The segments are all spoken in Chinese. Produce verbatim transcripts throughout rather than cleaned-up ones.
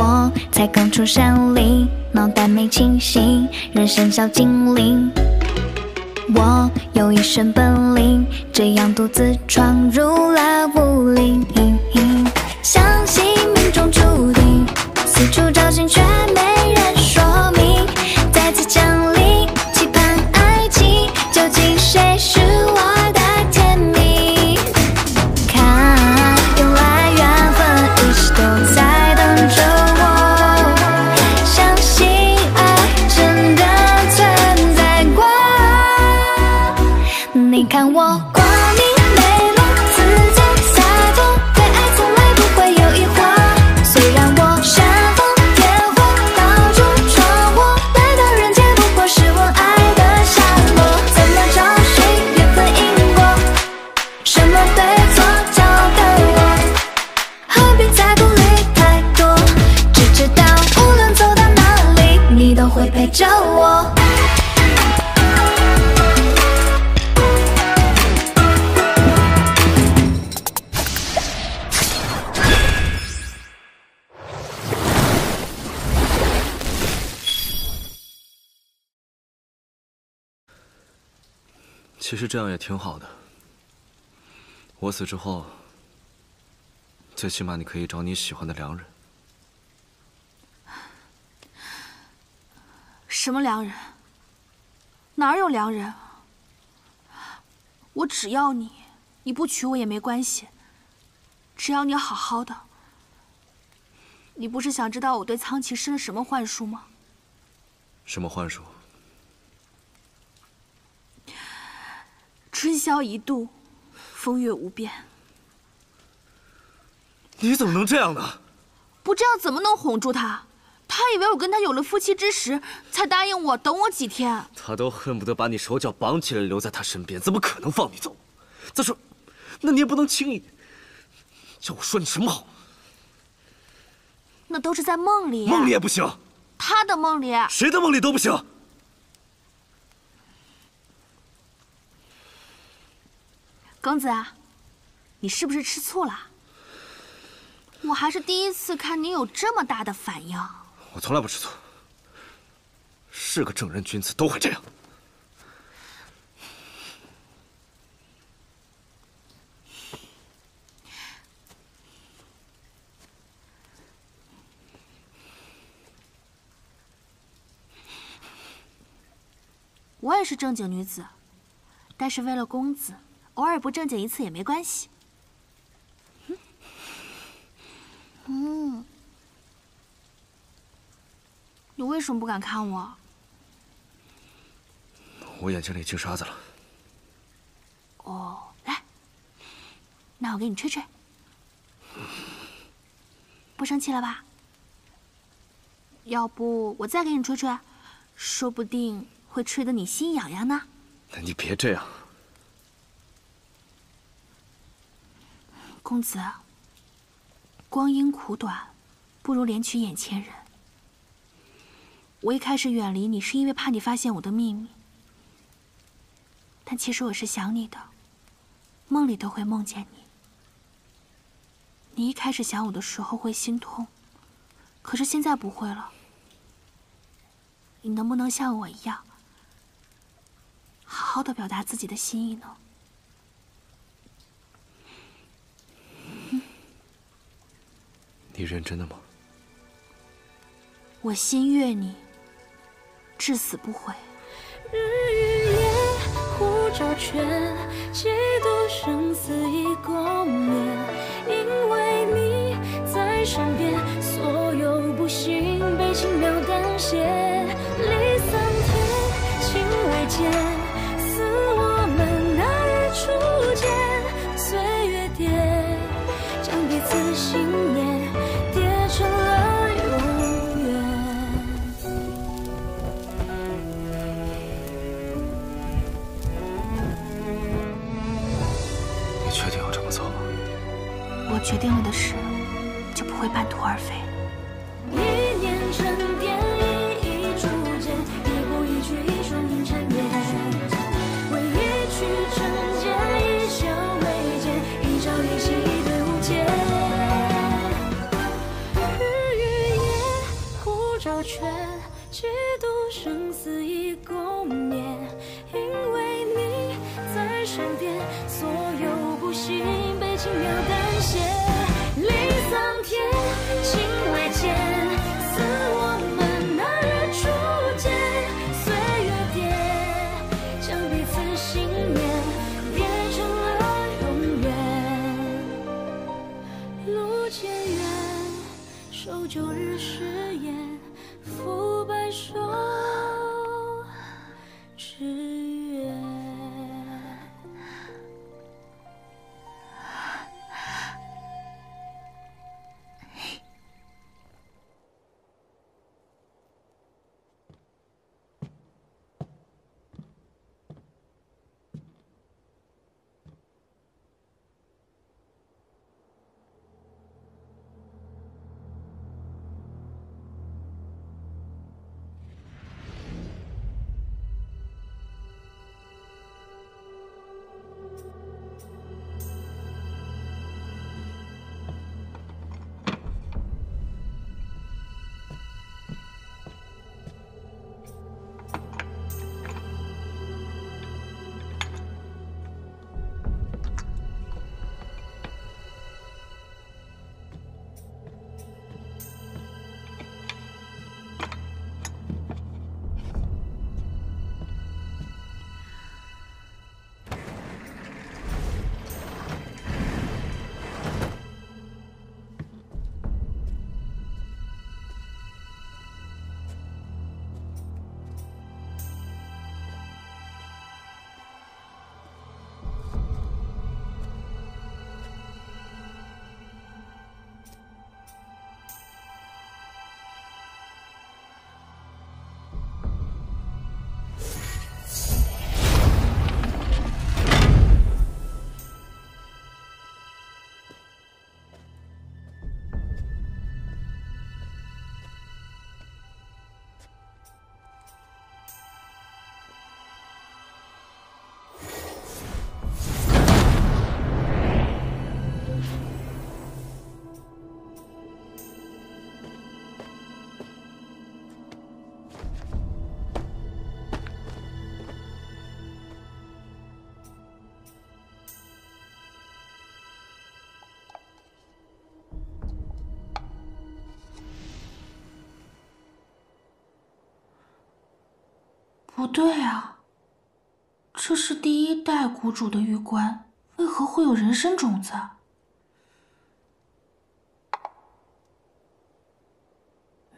我才刚出山林，脑袋没清醒，人生小精灵。我有一身本领，这样独自闯入了武林。相信命中注定，四处找寻却没人说明。再次降临，期盼爱情，究竟谁是我？ 其实这样也挺好的。我死之后，最起码你可以找你喜欢的良人。什么良人？哪有良人？我只要你，你不娶我也没关系。只要你好好的。你不是想知道我对苍崎施了什么幻术吗？什么幻术？ 春宵一度，风月无边。你怎么能这样呢？不这样怎么能哄住他？他以为我跟他有了夫妻之实，才答应我等我几天。他都恨不得把你手脚绑起来留在他身边，怎么可能放你走？再说，那你也不能轻易。叫我说你什么好？那都是在梦里。梦里也不行。他的梦里。谁的梦里都不行。 公子啊，你是不是吃醋了？我还是第一次看你有这么大的反应。我从来不吃醋，是个正人君子都会这样。我也是正经女子，但是为了公子。 偶尔不正经一次也没关系。嗯，你为什么不敢看我？我眼睛里进沙子了。哦，来，那我给你吹吹，不生气了吧？要不我再给你吹吹，说不定会吹得你心痒痒呢。那你别这样。 公子，光阴苦短，不如怜取眼前人。我一开始远离你，是因为怕你发现我的秘密，但其实我是想你的，梦里都会梦见你。你一开始想我的时候会心痛，可是现在不会了。你能不能像我一样，好好的表达自己的心意呢？ 你认真的吗？我心悦你，至死不悔。日与夜，互照全，几度生死已共眠。因为你在身边，所有不幸被轻描淡写。离散天，情未减，似我们那日初见。岁月叠，将彼此心念。 我决定了的事，就不会半途而废。一念沉淀，一意铸剑，一步一句一双眼缠绵。为一曲成茧，一笑为剑，一朝一夕一对无解。日与夜。渐远，守旧日誓言，负白首之约。不对啊，这是第一代谷主的玉棺，为何会有人参种子？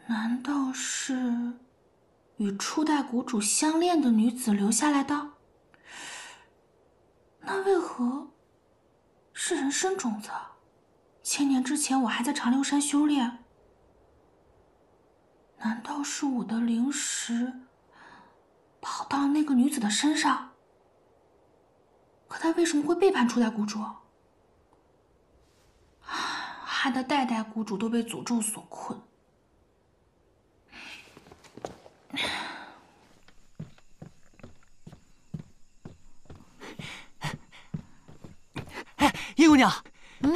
难道是与初代谷主相恋的女子留下来的？那为何是人参种子？千年之前我还在长留山修炼，难道是我的灵石？ 跑到了那个女子的身上，可她为什么会背叛初代谷主？害得代代谷主都被诅咒所困。哎，叶姑娘，嗯，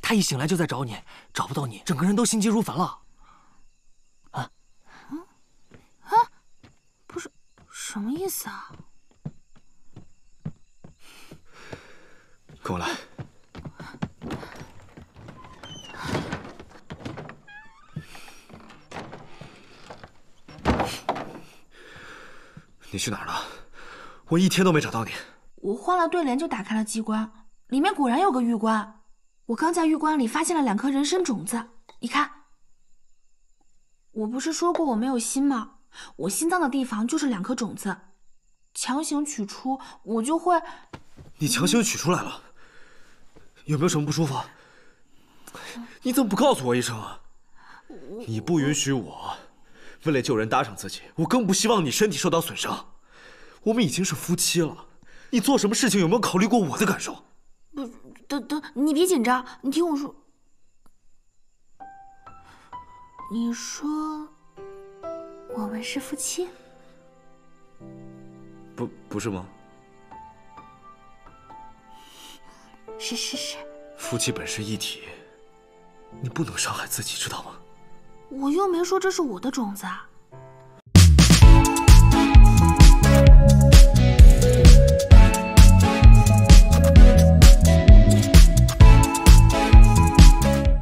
她一醒来就在找你，找不到你，整个人都心急如焚了。 什么意思啊？跟我来。你去哪儿了？我一天都没找到你。我换了对联就打开了机关，里面果然有个玉棺。我刚在玉棺里发现了两颗人参种子，你看。我不是说过我没有心吗？ 我心脏的地方就是两颗种子，强行取出我就会。你强行取出来了，有没有什么不舒服？你怎么不告诉我一声啊？你不允许我为了救人搭上自己，我更不希望你身体受到损伤。我们已经是夫妻了，你做什么事情有没有考虑过我的感受？不，等等，你别紧张，你听我说。你说。 我们是夫妻？不，不是吗？是是是。夫妻本是一体，你不能伤害自己，知道吗？我又没说这是我的种子啊。